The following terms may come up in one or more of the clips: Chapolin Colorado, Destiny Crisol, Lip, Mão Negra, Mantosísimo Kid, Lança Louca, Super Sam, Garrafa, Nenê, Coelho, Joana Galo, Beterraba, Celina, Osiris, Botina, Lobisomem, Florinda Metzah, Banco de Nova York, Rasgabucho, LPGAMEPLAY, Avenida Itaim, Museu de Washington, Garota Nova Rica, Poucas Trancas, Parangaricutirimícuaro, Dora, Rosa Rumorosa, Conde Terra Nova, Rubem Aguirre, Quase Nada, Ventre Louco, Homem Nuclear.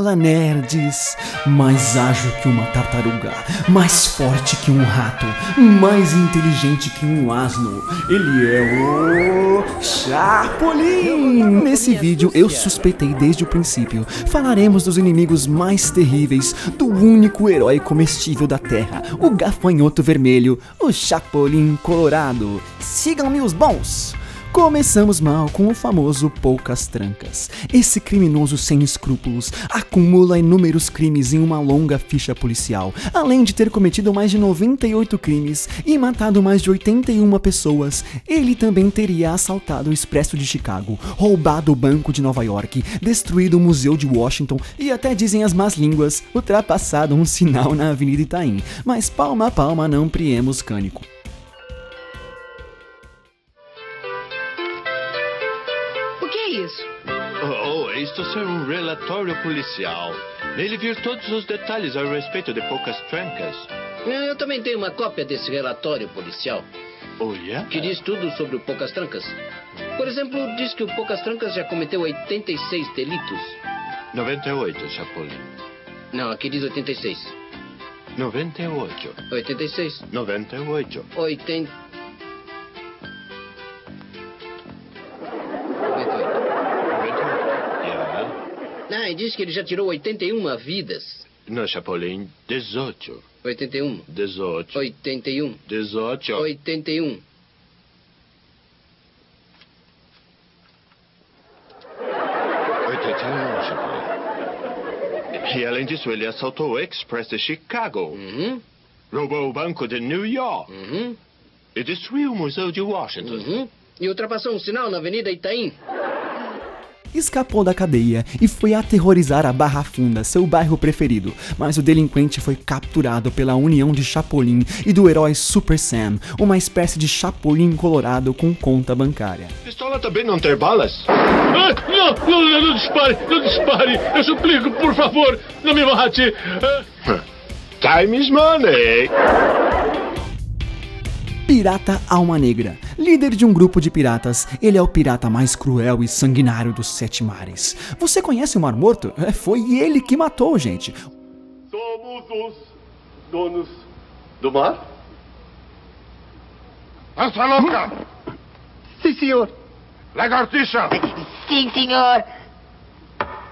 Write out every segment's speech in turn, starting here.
Fala, nerds! Mais ágil que uma tartaruga, mais forte que um rato, mais inteligente que um asno. Ele é o Chapolin! Nesse vídeo eu suspeitei desde o princípio. Falaremos dos inimigos mais terríveis, do único herói comestível da Terra, o gafanhoto vermelho, o Chapolin Colorado. Sigam-me os bons! Começamos mal com o famoso Poucas Trancas. Esse criminoso sem escrúpulos acumula inúmeros crimes em uma longa ficha policial, além de ter cometido mais de 98 crimes e matado mais de 81 pessoas. Ele também teria assaltado o Expresso de Chicago, roubado o Banco de Nova York, destruído o Museu de Washington e até, dizem as más línguas, ultrapassado um sinal na Avenida Itaim. Mas palma a palma, não priemos cânico. Isto é um relatório policial. Nele vir todos os detalhes a respeito de Poucas Trancas. Eu também tenho uma cópia desse relatório policial. Oh, yeah? Que diz tudo sobre o Poucas Trancas. Por exemplo, diz que o Poucas Trancas já cometeu 86 delitos. 98, Chapolin. Não, aqui diz 86. 98. 86. 98. 80. Ah, e diz que ele já tirou 81 vidas. Não, Chapolin, 18. 81. 18. 81. 18. 81. Chapolin. E além disso, ele assaltou o Express de Chicago. Uhum. Roubou o Banco de New York. Uhum. E destruiu o Museu de Washington. Uhum. E ultrapassou um sinal na Avenida Itaim. Escapou da cadeia e foi aterrorizar a Barra Funda, seu bairro preferido, mas o delinquente foi capturado pela união de Chapolin e do herói Super Sam, uma espécie de Chapolin Colorado com conta bancária. Pistola também não ter balas? Ah, não dispare, não dispare, eu suplico, por favor, não me mate. Ah. Time is money. Pirata Alma Negra. Líder de um grupo de piratas, ele é o pirata mais cruel e sanguinário dos Sete Mares. Você conhece o Mar Morto? Foi ele que matou, gente. Somos os donos do mar? Lança Louca! Sim, senhor. Lagartixa! Sim, senhor.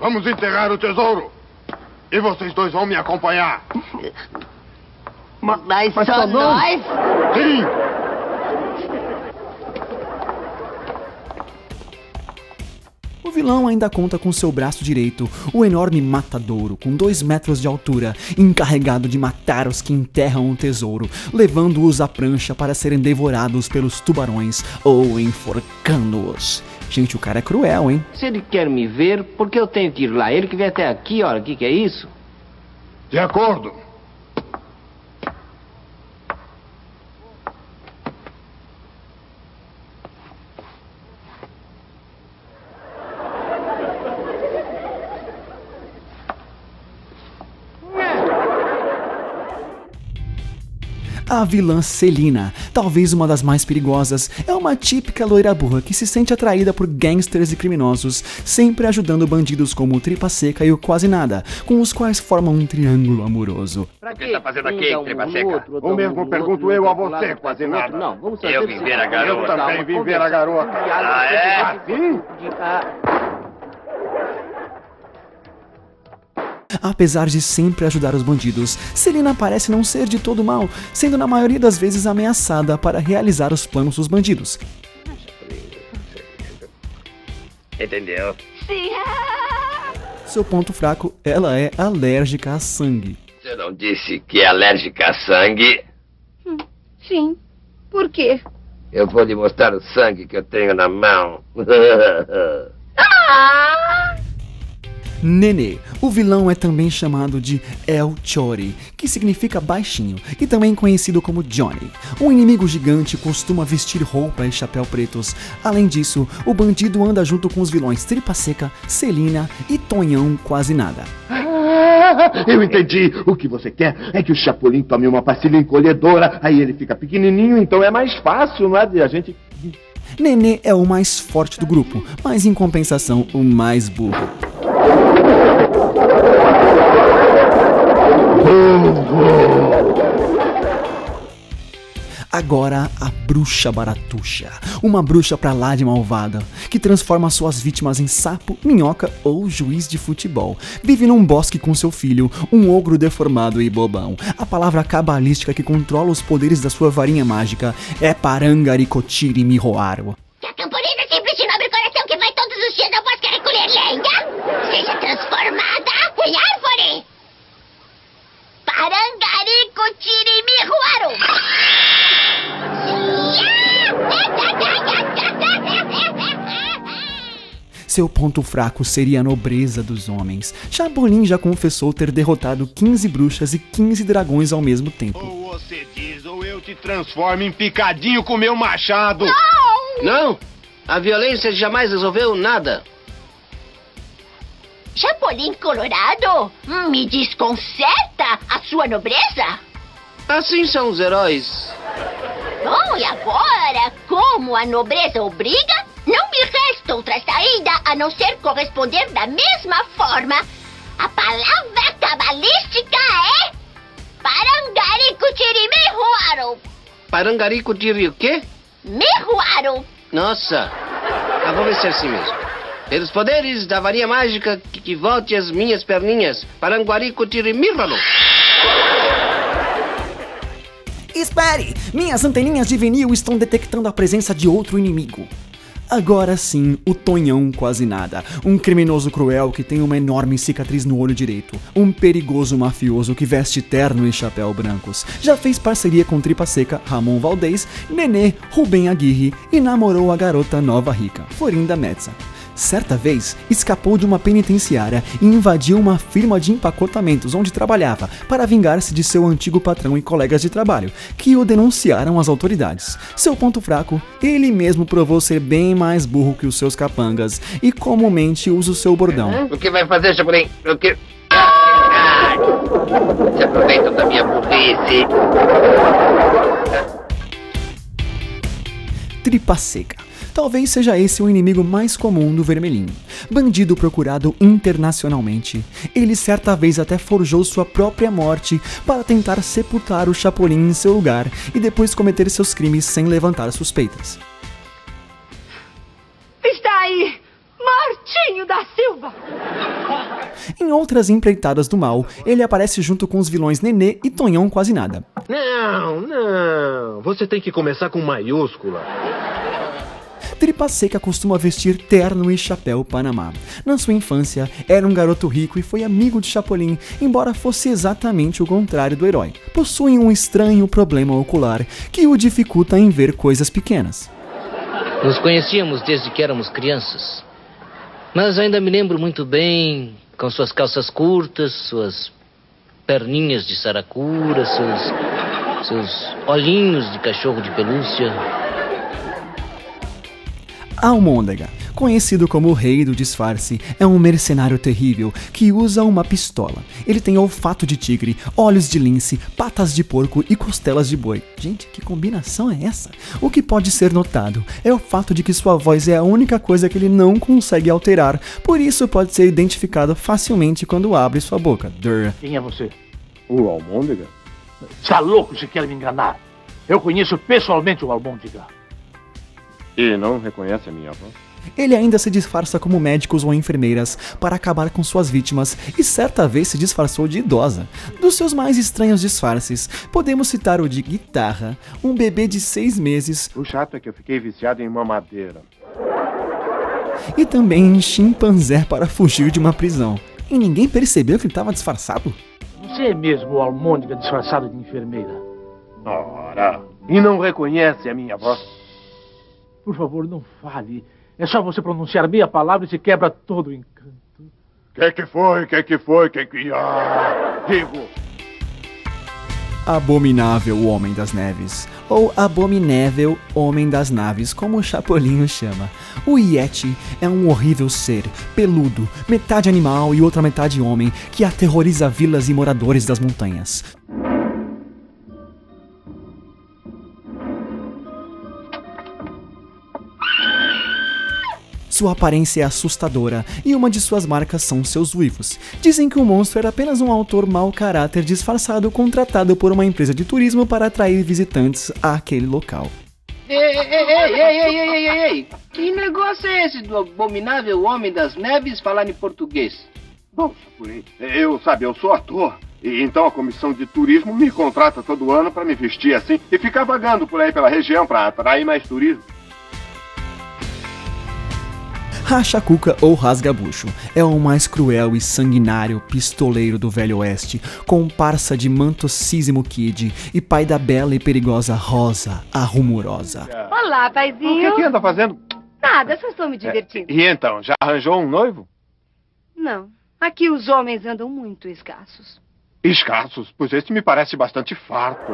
Vamos enterrar o tesouro. E vocês dois vão me acompanhar. Mas só nós? Sim! O vilão ainda conta com seu braço direito, o enorme matadouro, com 2 metros de altura, encarregado de matar os que enterram o tesouro, levando-os à prancha para serem devorados pelos tubarões ou enforcando-os. Gente, o cara é cruel, hein? Se ele quer me ver, por que eu tenho que ir lá? Ele que vem até aqui, olha, o que é isso? De acordo. A vilã Celina, talvez uma das mais perigosas, é uma típica loira burra que se sente atraída por gangsters e criminosos, sempre ajudando bandidos como o Tripa Seca e o Quase Nada, com os quais formam um triângulo amoroso. O que está fazendo aqui, Tripa Seca? O mesmo pergunto eu a você, Quase Nada. Não, vamos eu vim ver a garota. Eu também vim ver a garota. Ah, é? Assim? Apesar de sempre ajudar os bandidos, Celina parece não ser de todo mal, sendo na maioria das vezes ameaçada para realizar os planos dos bandidos. Entendeu? Sim. Seu ponto fraco, ela é alérgica a sangue. Você não disse que é alérgica a sangue? Sim. Por quê? Eu vou lhe mostrar o sangue que eu tenho na mão. Nenê. O vilão é também chamado de El Chori, que significa baixinho, e também conhecido como Johnny. Um inimigo gigante costuma vestir roupa e chapéu pretos. Além disso, o bandido anda junto com os vilões Tripa Seca, Celina e Tonhão Quase Nada. Eu entendi. O que você quer é que o Chapolin tome uma pastilha encolhedora, aí ele fica pequenininho, então é mais fácil, não é? A gente... Nenê é o mais forte do grupo, mas em compensação o mais burro. Agora a bruxa Baratuxa, uma bruxa pra lá de malvada, que transforma suas vítimas em sapo, minhoca ou juiz de futebol. Vive num bosque com seu filho, um ogro deformado e bobão. A palavra cabalística que controla os poderes da sua varinha mágica é Parangaricutirimiroarwa. Que a camponesa simples de nobre coração que vai todos os dias ao bosque recolher lenha, seja transformada em árvore. Parangaricutirimiroarwa. Seu ponto fraco seria a nobreza dos homens. Chapolin já confessou ter derrotado 15 bruxas e 15 dragões ao mesmo tempo. Ou você diz, ou eu te transformo em picadinho com meu machado. Não! Não? A violência jamais resolveu nada. Chapolin Colorado, me desconcerta a sua nobreza? Assim são os heróis. Bom, e agora, como a nobreza obriga, não me resta outra saída a não ser corresponder da mesma forma. A palavra cabalística é Parangaricutirimiroarwa. Parangaricutiri o quê? Miroarwa. Nossa, ah, vou ver se é assim mesmo. Pelos poderes da varinha mágica que volte as minhas perninhas, Parangaricutirimícuaro. Espere! Minhas anteninhas de vinil estão detectando a presença de outro inimigo. Agora sim, o Tonhão Quase Nada, um criminoso cruel que tem uma enorme cicatriz no olho direito, um perigoso mafioso que veste terno e chapéu brancos, já fez parceria com Tripa Seca, Ramon Valdez, Nenê, Rubem Aguirre e namorou a garota nova rica, Florinda Metzah. Certa vez, escapou de uma penitenciária e invadiu uma firma de empacotamentos onde trabalhava para vingar-se de seu antigo patrão e colegas de trabalho, que o denunciaram às autoridades. Seu ponto fraco, ele mesmo provou ser bem mais burro que os seus capangas e comumente usa o seu bordão. O que vai fazer, Chapolin? O que... Ah! Se aproveitam da minha burrice. Tripa Seca. Talvez seja esse o inimigo mais comum do vermelhinho. Bandido procurado internacionalmente, ele certa vez até forjou sua própria morte para tentar sepultar o Chapolin em seu lugar e depois cometer seus crimes sem levantar suspeitas. Está aí, Martinho da Silva! Em outras empreitadas do mal, ele aparece junto com os vilões Nenê e Tonhão Quase Nada. Não, não, você tem que começar com maiúscula. Tripa Seca costuma vestir terno e chapéu Panamá. Na sua infância, era um garoto rico e foi amigo de Chapolin, embora fosse exatamente o contrário do herói. Possui um estranho problema ocular que o dificulta em ver coisas pequenas. Nos conhecíamos desde que éramos crianças, mas ainda me lembro muito bem, com suas calças curtas, suas perninhas de saracura, seus olhinhos de cachorro de pelúcia. Almôndega, conhecido como o rei do disfarce, é um mercenário terrível que usa uma pistola. Ele tem olfato de tigre, olhos de lince, patas de porco e costelas de boi. Gente, que combinação é essa? O que pode ser notado é o fato de que sua voz é a única coisa que ele não consegue alterar, por isso pode ser identificado facilmente quando abre sua boca. Dora. Quem é você? O Almôndega? Está louco se quer me enganar. Eu conheço pessoalmente o Almôndega. E não reconhece a minha voz? Ele ainda se disfarça como médicos ou enfermeiras para acabar com suas vítimas e certa vez se disfarçou de idosa. Dos seus mais estranhos disfarces, podemos citar o de guitarra, um bebê de 6 meses... O chato é que eu fiquei viciado em mamadeira. E também em chimpanzé para fugir de uma prisão. E ninguém percebeu que ele estava disfarçado? Você é mesmo o Almôndega disfarçado de enfermeira? Ora, e não reconhece a minha voz? Por favor, não fale. É só você pronunciar meia palavra e se quebra todo o encanto. Que foi? Que foi? Que... Ah, digo! Abominável Homem das Neves, ou Abominável Homem das Naves, como o Chapolin o chama. O Yeti é um horrível ser, peludo, metade animal e outra metade homem, que aterroriza vilas e moradores das montanhas. Sua aparência é assustadora e uma de suas marcas são seus uivos. Dizem que o monstro era apenas um autor mau caráter disfarçado contratado por uma empresa de turismo para atrair visitantes àquele local. Ei! Que negócio é esse do Abominável Homem das Neves falar em português? Bom, Chapolin, eu sou ator. E então a comissão de turismo me contrata todo ano para me vestir assim e ficar vagando por aí pela região para atrair mais turismo. Racha Cuca ou Rasgabucho é o mais cruel e sanguinário pistoleiro do Velho Oeste, comparsa de Mantosísimo Kid e pai da bela e perigosa Rosa, a Rumorosa. Olá, paizinho. O que anda fazendo? Nada, só estou me divertindo. E então, já arranjou um noivo? Não, aqui os homens andam muito escassos. Escassos? Pois este me parece bastante farto.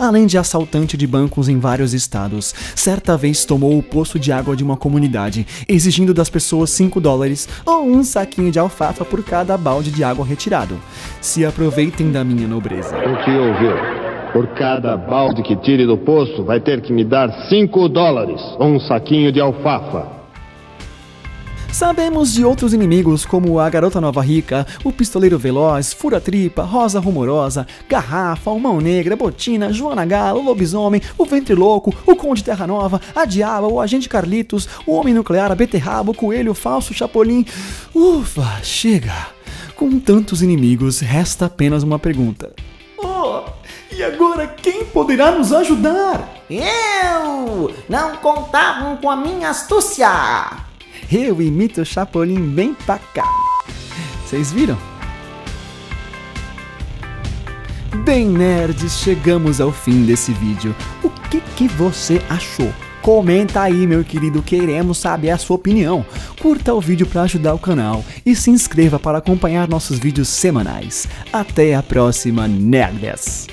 Além de assaltante de bancos em vários estados, certa vez tomou o posto de água de uma comunidade, exigindo das pessoas $5 ou um saquinho de alfafa por cada balde de água retirado. Se aproveitem da minha nobreza. O que ouviu? Por cada balde que tire do poço, vai ter que me dar $5 ou um saquinho de alfafa. Sabemos de outros inimigos como a Garota Nova Rica, o Pistoleiro Veloz, Fura-Tripa, Rosa Rumorosa, Garrafa, o Mão Negra, Botina, Joana Galo, o Lobisomem, o Ventre Louco, o Conde Terra Nova, a Diaba, o Agente Carlitos, o Homem Nuclear, a Beterraba, o Coelho Falso, o Chapolin... Ufa, chega! Com tantos inimigos, resta apenas uma pergunta. E agora quem poderá nos ajudar? Eu! Não contavam com a minha astúcia! Eu imito o Chapolin bem pra cá. Vocês viram? Bem, nerds, chegamos ao fim desse vídeo. O que você achou? Comenta aí, meu querido, queremos saber a sua opinião. Curta o vídeo para ajudar o canal e se inscreva para acompanhar nossos vídeos semanais. Até a próxima, nerds!